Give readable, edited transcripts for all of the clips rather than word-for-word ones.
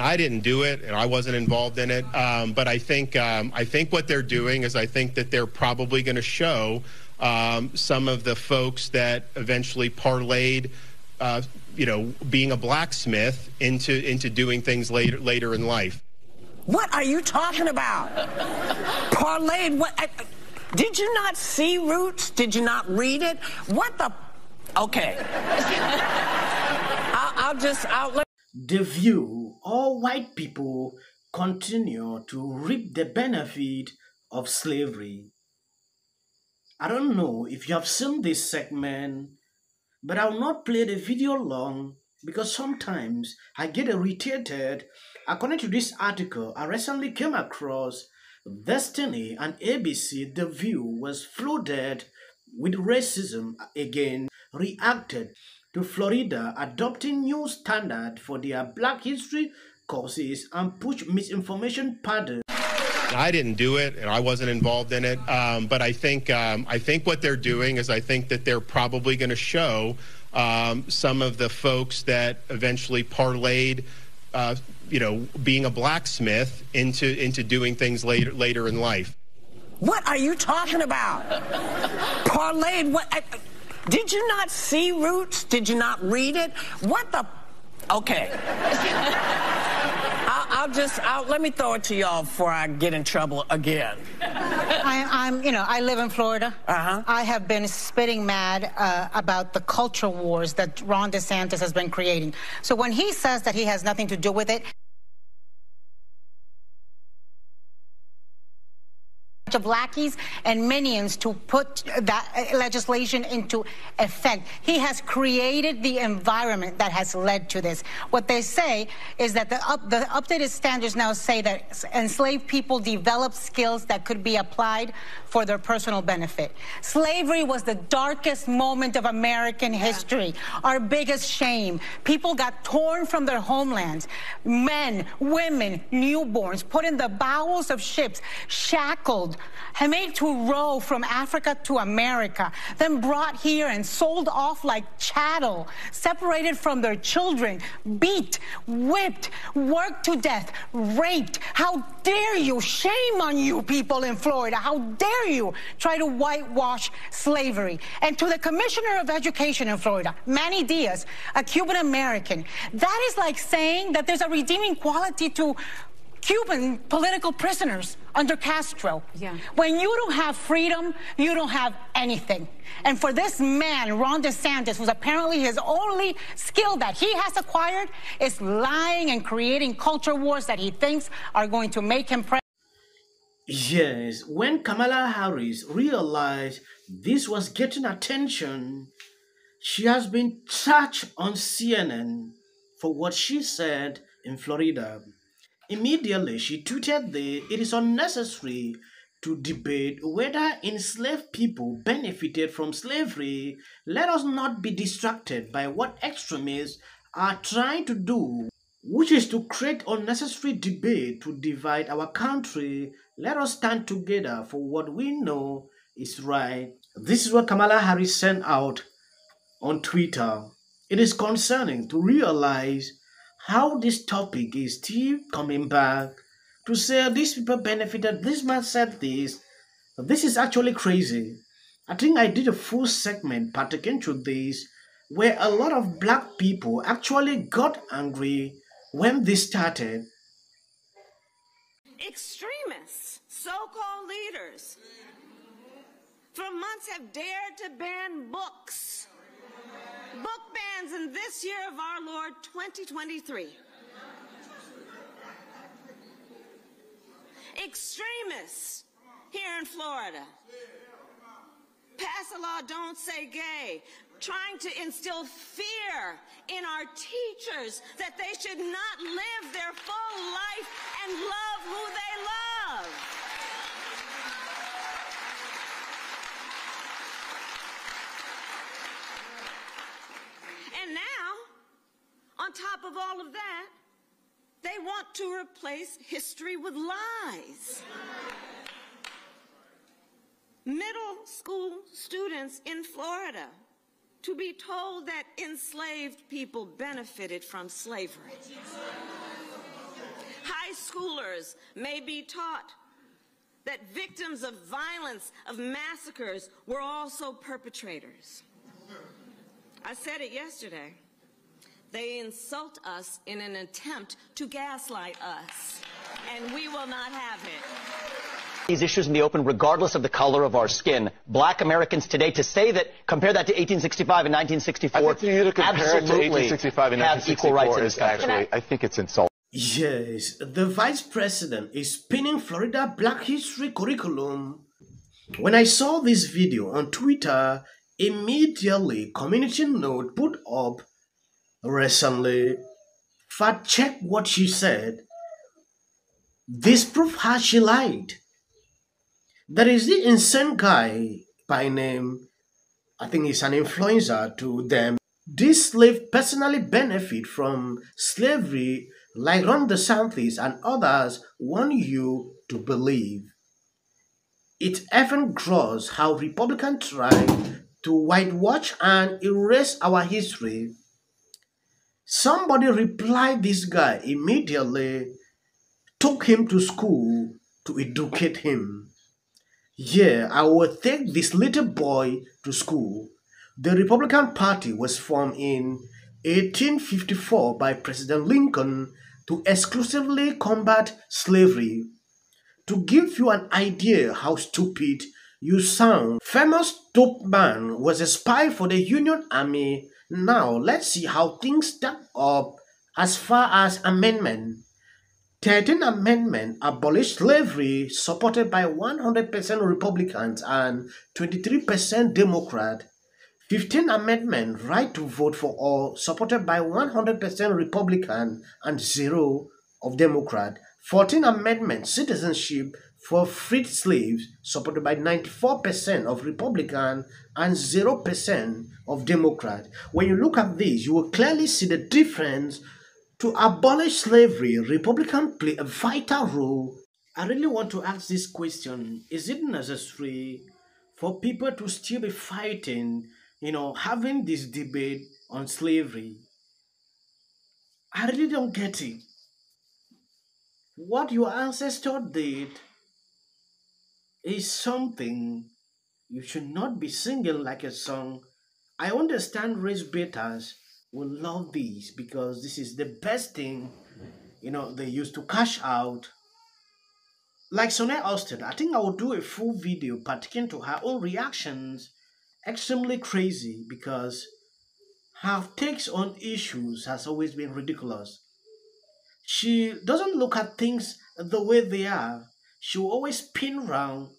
I didn't do it, and I wasn't involved in it. But I think what they're doing is I think that they're probably going to show some of the folks that eventually parlayed, being a blacksmith into doing things later in life. What are you talking about? Parlayed? What? Did you not see Roots? Did you not read it? What the? Okay. I'll let The View, all white people continue to reap the benefit of slavery. I don't know if you have seen this segment, but I will not play the video long because sometimes I get irritated. According to this article, I recently came across Destiny and ABC, The View was flooded with racism again, reacted to Florida adopting new standard for their Black History courses and push misinformation pattern. I didn't do it, and I wasn't involved in it. But I think what they're doing is I think that they're probably going to show some of the folks that eventually parlayed, being a blacksmith into doing things later in life. What are you talking about? Parlayed? What? Did you not see Roots? Did you not read it? What the? Okay. Let me throw it to y'all before I get in trouble again. I live in Florida. Uh-huh. I have been spitting mad about the culture wars that Ron DeSantis has been creating. So when he says that he has nothing to do with it, of lackeys and minions to put that legislation into effect. He has created the environment that has led to this. What they say is that the updated standards now say that enslaved people develop skills that could be applied for their personal benefit. Slavery was the darkest moment of American history, our biggest shame. People got torn from their homelands, men, women, newborns, put in the bowels of ships, shackled, made to row from Africa to America, then brought here and sold off like chattel, separated from their children, beat, whipped, worked to death, raped. How dare you? Shame on you people in Florida. How dare you try to whitewash slavery? And to the Commissioner of Education in Florida, Manny Diaz, a Cuban American, that is like saying that there's a redeeming quality to Cuban political prisoners under Castro. Yeah. When you don't have freedom, you don't have anything. And for this man, Ron DeSantis, who's apparently his only skill that he has acquired, is lying and creating culture wars that he thinks are going to make him president. Yes, when Kamala Harris realized this was getting attention, she has been touched on CNN for what she said in Florida. Immediately, she tweeted that it is unnecessary to debate whether enslaved people benefited from slavery. Let us not be distracted by what extremists are trying to do, which is to create unnecessary debate to divide our country. Let us stand together for what we know is right. This is what Kamala Harris sent out on Twitter. It is concerning to realize how this topic is still coming back to say these people benefited, this man said this. This is actually crazy. I think I did a full segment pertaining to this where a lot of black people actually got angry when this started. Extremists, so-called leaders, for months have dared to ban books. Book bans in this year of our Lord 2023. Extremists here in Florida pass a law, don't say gay, trying to instill fear in our teachers that they should not live their full life and love who they love. And now, on top of all of that, they want to replace history with lies. Middle school students in Florida to be told that enslaved people benefited from slavery. survivors may be taught that victims of violence, of massacres, were also perpetrators. I said it yesterday. They insult us in an attempt to gaslight us, and we will not have it. These issues in the open, regardless of the color of our skin. Black Americans today, to say that, compare that to 1865 and 1964, I think you need to compare it to 1865 and 1964 is actually, I think it's insulting. Yes, the vice president is spinning Florida Black History curriculum. When I saw this video on Twitter, immediately Community Note put up recently, fact check what she said, disprove how she lied. There is the insane guy by name, I think he's an influencer to them. This slave personally benefit from slavery, like Ron DeSantis and others want you to believe. It's even gross how Republicans try to whitewash and erase our history. Somebody replied this guy immediately, took him to school to educate him. Yeah, I will take this little boy to school. The Republican Party was formed in 1854 by President Lincoln to exclusively combat slavery. To give you an idea how stupid you sound, famous Tubman was a spy for the Union Army. Now, let's see how things stack up as far as amendment. 13th Amendment abolished slavery, supported by 100% Republicans and 23% Democrats. 15th Amendment, right to vote for all, supported by 100% Republican and 0 of Democrat. 14th Amendment, citizenship for freed slaves, supported by 94% of Republican and 0% of Democrat. When you look at this, you will clearly see the difference. To abolish slavery, Republicans play a vital role. I really want to ask this question. Is it necessary for people to still be fighting, you know, having this debate on slavery? I really don't get it. What your ancestor did is something you should not be singing like a song. I understand race betas will love these because this is the best thing, you know, they used to cash out. Like Sunny Hostin, I think I will do a full video pertaining to her own reactions. Extremely crazy because her takes on issues has always been ridiculous. She doesn't look at things the way they are. She will always spin round.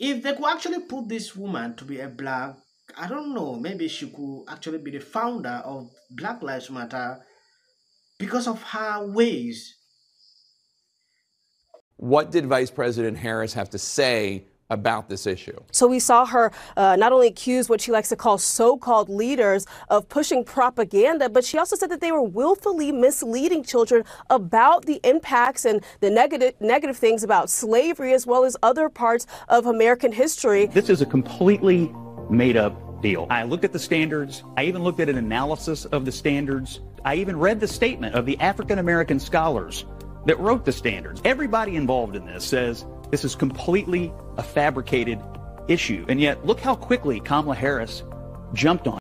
If they could actually put this woman to be a black, I don't know, maybe she could actually be the founder of Black Lives Matter because of her ways. What did Vice President Harris have to say about this issue? So we saw her not only accuse what she likes to call so-called leaders of pushing propaganda, but she also said that they were willfully misleading children about the impacts and the negative things about slavery as well as other parts of American history. This is a completely made-up deal. I looked at the standards. I even looked at an analysis of the standards. I even read the statement of the African-American scholars that wrote the standards. Everybody involved in this says this is completely a fabricated issue. And yet, look how quickly Kamala Harris jumped on it.